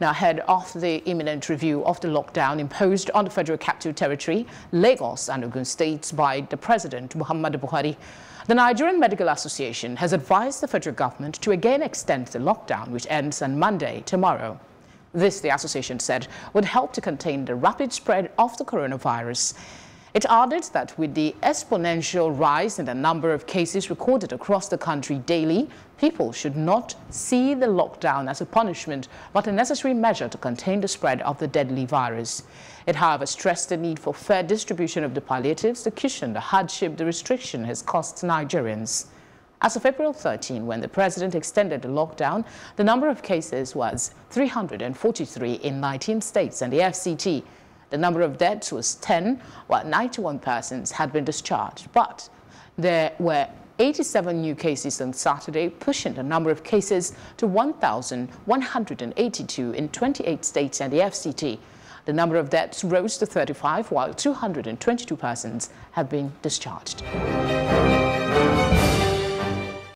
Now, ahead of the imminent review of the lockdown imposed on the Federal Capital Territory, Lagos and Ogun states by the President Muhammadu Buhari, the Nigerian Medical Association has advised the federal government to again extend the lockdown, which ends on Monday, tomorrow. This, the association said, would help to contain the rapid spread of the coronavirus. It added that with the exponential rise in the number of cases recorded across the country daily, people should not see the lockdown as a punishment but a necessary measure to contain the spread of the deadly virus. It, however, stressed the need for fair distribution of the palliatives to cushion the hardship the restriction has caused Nigerians. As of April 13, when the president extended the lockdown, the number of cases was 343 in 19 states and the FCT. The number of deaths was 10, while 91 persons had been discharged. But there were 87 new cases on Saturday, pushing the number of cases to 1,182 in 28 states and the FCT. The number of deaths rose to 35, while 222 persons have been discharged.